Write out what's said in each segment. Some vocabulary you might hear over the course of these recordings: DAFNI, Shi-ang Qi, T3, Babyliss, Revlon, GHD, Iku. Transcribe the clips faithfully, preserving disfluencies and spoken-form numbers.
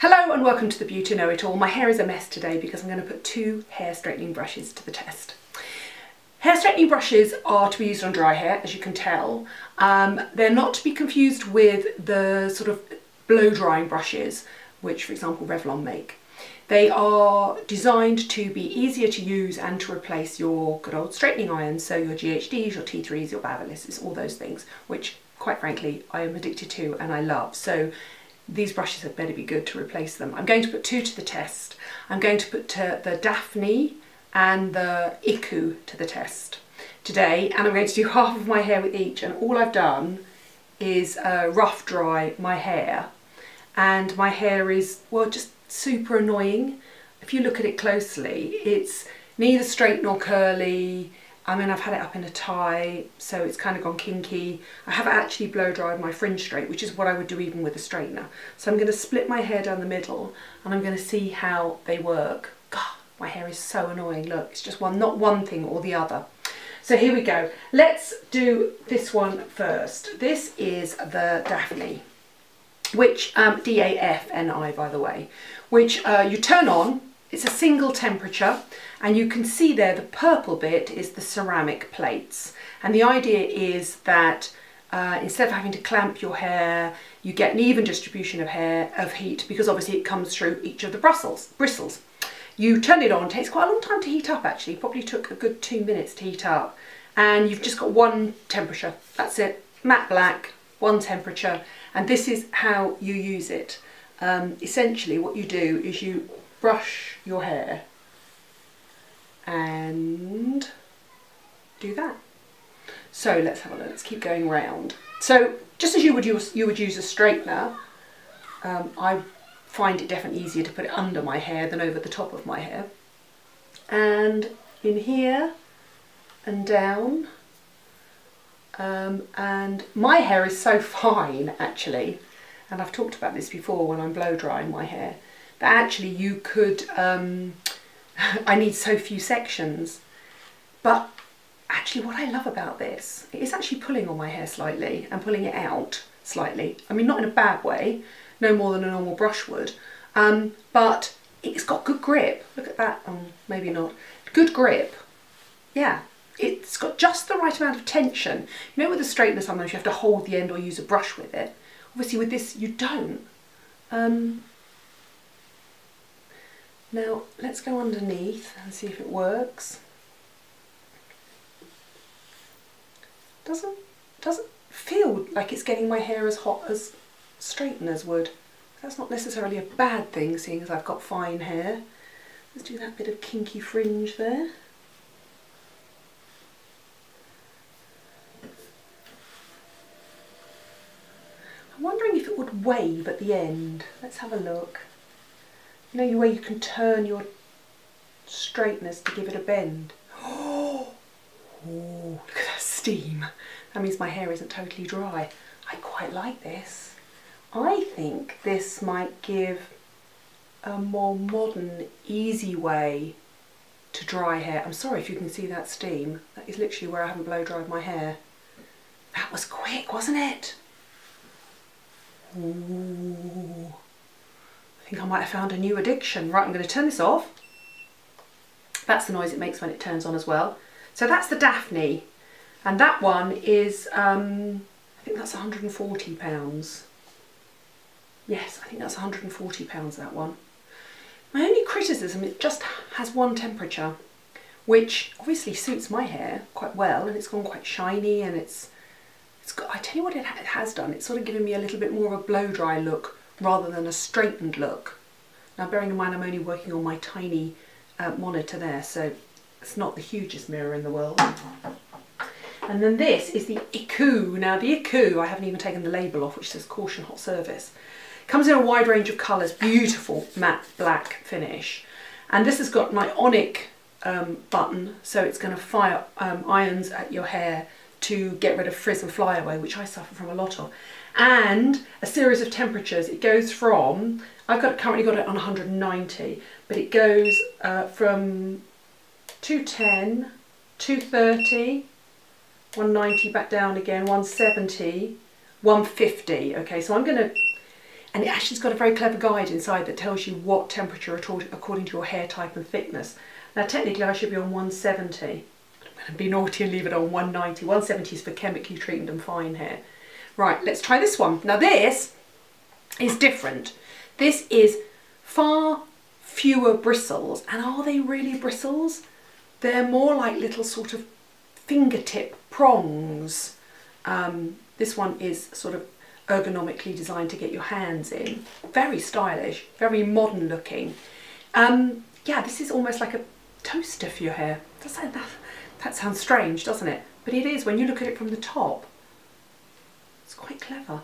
Hello and welcome to the Beauty Know-It-All. My hair is a mess today because I'm going to put two hair straightening brushes to the test. Hair straightening brushes are to be used on dry hair, as you can tell. Um, they're not to be confused with the sort of blow drying brushes, which for example Revlon make. They are designed to be easier to use and to replace your good old straightening irons, so your G H Ds, your T threes, your Babylisses, all those things, which quite frankly I am addicted to and I love. So these brushes had better be good to replace them. I'm going to put two to the test. I'm going to put uh, the DAFNI and the Iku to the test today, and I'm going to do half of my hair with each, and all I've done is uh, rough dry my hair, and my hair is, well, just super annoying. If you look at it closely, it's neither straight nor curly. I mean, I've had it up in a tie, so it's kind of gone kinky. I haven't actually blow dried my fringe straight, which is what I would do even with a straightener. So I'm going to split my hair down the middle and I'm going to see how they work. God, my hair is so annoying. Look, it's just one, not one thing or the other. So here we go. Let's do this one first. This is the DAFNI, which, um, D A F N I by the way, which uh, you turn on. It's a single temperature, and you can see there the purple bit is the ceramic plates, and the idea is that uh, instead of having to clamp your hair, you get an even distribution of hair of heat, because obviously it comes through each of the bristles. bristles. You turn it on. It takes quite a long time to heat up, actually. It probably took a good two minutes to heat up, and you've just got one temperature. That's it. Matte black, one temperature, and this is how you use it. Um, essentially what you do is you brush your hair and do that. So let's have a look. Let's keep going round. So just as you would use you would use a straightener, um, I find it definitely easier to put it under my hair than over the top of my hair. And in here and down. Um, and my hair is so fine, actually, and I've talked about this before when I'm blow drying my hair, that actually you could, um, I need so few sections, but actually what I love about this, it is actually pulling on my hair slightly and pulling it out slightly. I mean, not in a bad way, no more than a normal brush would, um, but it's got good grip. Look at that, um, maybe not. Good grip, yeah. It's got just the right amount of tension. You know, with a straightener sometimes you have to hold the end or use a brush with it. Obviously with this you don't. Um, Now let's go underneath and see if it works. Doesn't doesn't feel like it's getting my hair as hot as straighteners would. That's not necessarily a bad thing, seeing as I've got fine hair. Let's do that bit of kinky fringe there. I'm wondering if it would wave at the end. Let's have a look. You know, where you can turn your straighteners to give it a bend. Oh, look at that steam. That means my hair isn't totally dry. I quite like this. I think this might give a more modern, easy way to dry hair. I'm sorry if you can see that steam. That is literally where I haven't blow dried my hair. That was quick, wasn't it? Ooh. I think I might have found a new addiction. Right, I'm going to turn this off. That's the noise it makes when it turns on as well. So that's the DAFNI, and that one is, um, I think that's one hundred and forty pounds. Yes, I think that's one hundred and forty pounds, that one. My only criticism, it just has one temperature, which obviously suits my hair quite well, and it's gone quite shiny, and it's, it's got, I tell you what it, ha it has done, it's sort of given me a little bit more of a blow dry look rather than a straightened look. Now bearing in mind I'm only working on my tiny uh, monitor there, so it's not the hugest mirror in the world. And then this is the Iku. Now the Iku, I haven't even taken the label off, which says caution hot service. Comes in a wide range of colours, beautiful matte black finish. And this has got an ionic um, button, so it's going to fire um, irons at your hair to get rid of frizz and flyaway, which I suffer from a lot of, and a series of temperatures. It goes from, I've got currently got it on one hundred and ninety, but it goes uh, from two ten, two thirty, one ninety, back down again, one seventy, one fifty. Okay, so I'm going to, and it actually's got a very clever guide inside that tells you what temperature according to your hair type and thickness. Now technically I should be on one seventy. I'm going to be naughty and leave it on one ninety. one seventy is for chemically treated and fine hair. Right, let's try this one. Now this is different. This is far fewer bristles, and are they really bristles? They're more like little sort of fingertip prongs. Um, this one is sort of ergonomically designed to get your hands in. Very stylish, very modern looking. Um, yeah, this is almost like a toaster for your hair. That's, that, that sounds strange, doesn't it? But it is when you look at it from the top. It's quite clever.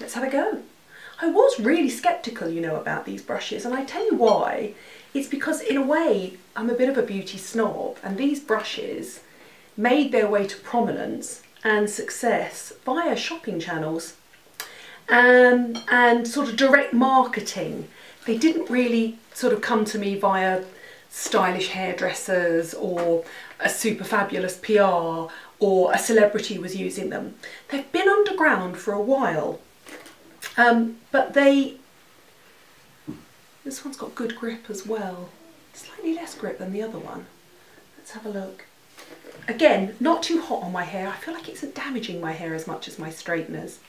Let's have a go. I was really sceptical, you know, about these brushes, and I tell you why. It's because in a way I'm a bit of a beauty snob, and these brushes made their way to prominence and success via shopping channels and, and sort of direct marketing. They didn't really sort of come to me via stylish hairdressers or a super fabulous P R or a celebrity was using them. They've been underground for a while. Um, but they, this one's got good grip as well. Slightly less grip than the other one. Let's have a look. Again, not too hot on my hair. I feel like it's isn't damaging my hair as much as my straighteners.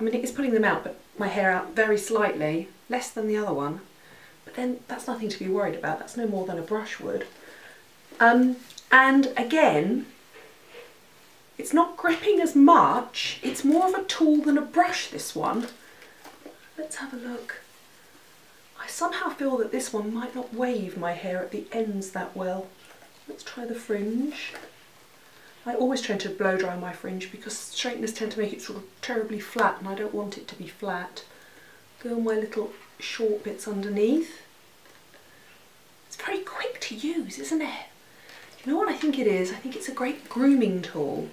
I mean, it is pulling them out, but my hair out very slightly, less than the other one. But then that's nothing to be worried about. That's no more than a brush would. Um, and again, it's not gripping as much. It's more of a tool than a brush, this one. Let's have a look. I somehow feel that this one might not wave my hair at the ends that well. Let's try the fringe. I always tend to blow dry my fringe because straighteners tend to make it sort of terribly flat, and I don't want it to be flat. Go on my little short bits underneath. It's very quick to use, isn't it? You know what I think it is? I think it's a great grooming tool.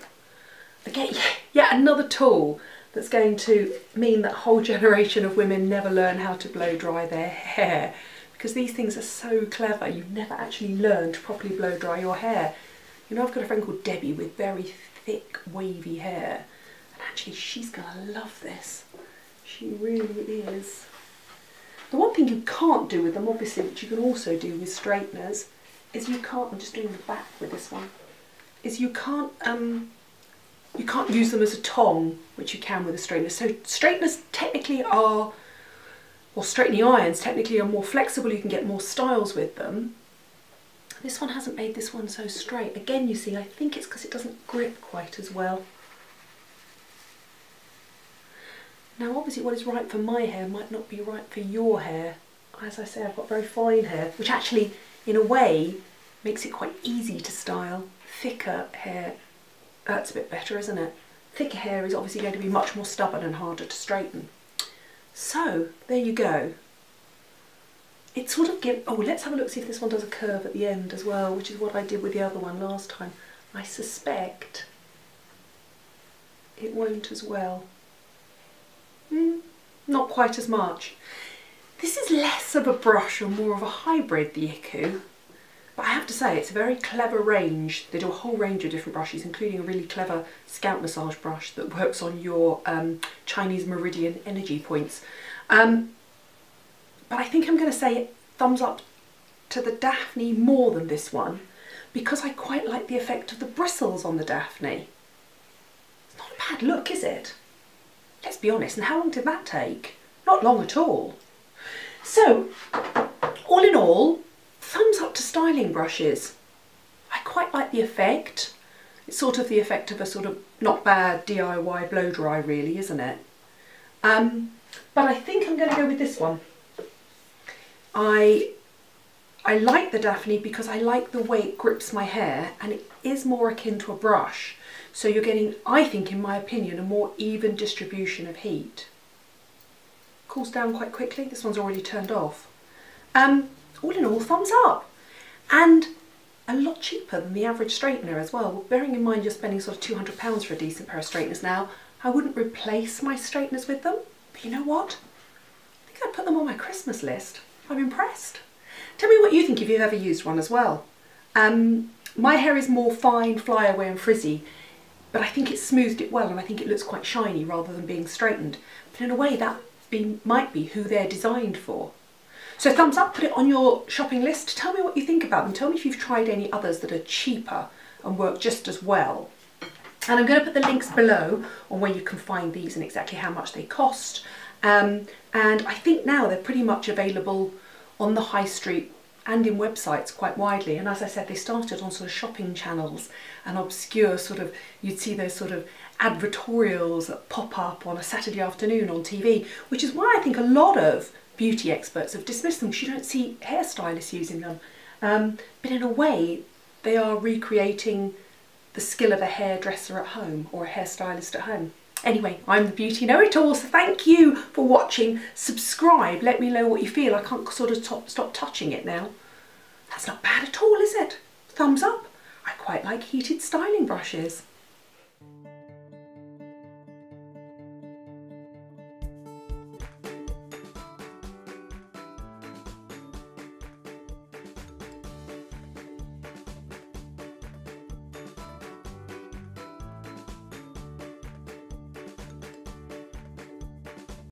Again, yet another tool that's going to mean that a whole generation of women never learn how to blow dry their hair, because these things are so clever. You never actually learn to properly blow dry your hair. You know, I've got a friend called Debbie with very thick, wavy hair, and actually she's gonna love this. She really is. The one thing you can't do with them, obviously, which you can also do with straighteners, is you can't, I'm just doing the back with this one, is you can't, um, you can't use them as a tong, which you can with a straightener. So straighteners technically are, or straightening irons technically are more flexible, you can get more styles with them. This one hasn't made this one so straight. Again, you see, I think it's because it doesn't grip quite as well. Now obviously what is right for my hair might not be right for your hair. As I say, I've got very fine hair, which actually, in a way, makes it quite easy to style thicker hair. That's a bit better, isn't it? Thicker hair is obviously going to be much more stubborn and harder to straighten. So, there you go. It sort of gives... Oh, let's have a look, see if this one does a curve at the end as well, which is what I did with the other one last time. I suspect it won't as well. Mm, not quite as much. This is less of a brush and more of a hybrid, the Iku. But I have to say, it's a very clever range. They do a whole range of different brushes, including a really clever scalp massage brush that works on your um, Chinese meridian energy points. Um, but I think I'm going to say thumbs up to the DAFNI more than this one, because I quite like the effect of the bristles on the DAFNI. It's not a bad look, is it? Let's be honest, and how long did that take? Not long at all. So, all in all, thumbs up to styling brushes. I quite like the effect. It's sort of the effect of a sort of not bad D I Y blow dry, really, isn't it? Um, but I think I'm going to go with this one. I, I like the DAFNI because I like the way it grips my hair, and it is more akin to a brush. So you're getting, I think, in my opinion, a more even distribution of heat. Cools down quite quickly. This one's already turned off. Um, all in all, thumbs up, and a lot cheaper than the average straightener as well. Bearing in mind you're spending sort of two hundred pounds for a decent pair of straighteners now, I wouldn't replace my straighteners with them, but you know what? I think I'd put them on my Christmas list. I'm impressed. Tell me what you think if you've ever used one as well. Um, my hair is more fine, fly away and frizzy, but I think it smoothed it well, and I think it looks quite shiny rather than being straightened. But in a way that be, might be who they're designed for. So thumbs up, put it on your shopping list. Tell me what you think about them. Tell me if you've tried any others that are cheaper and work just as well. And I'm going to put the links below on where you can find these and exactly how much they cost. Um, and I think now they're pretty much available on the high street and in websites quite widely. And as I said, they started on sort of shopping channels and obscure sort of, you'd see those sort of advertorials that pop up on a Saturday afternoon on T V, which is why I think a lot of beauty experts have dismissed them, because you don't see hairstylists using them. Um, but in a way, they are recreating the skill of a hairdresser at home or a hairstylist at home. Anyway, I'm the Beauty Know-It-All, so thank you for watching. Subscribe, let me know what you feel. I can't sort of top, stop touching it now. That's not bad at all, is it? Thumbs up. I quite like heated styling brushes.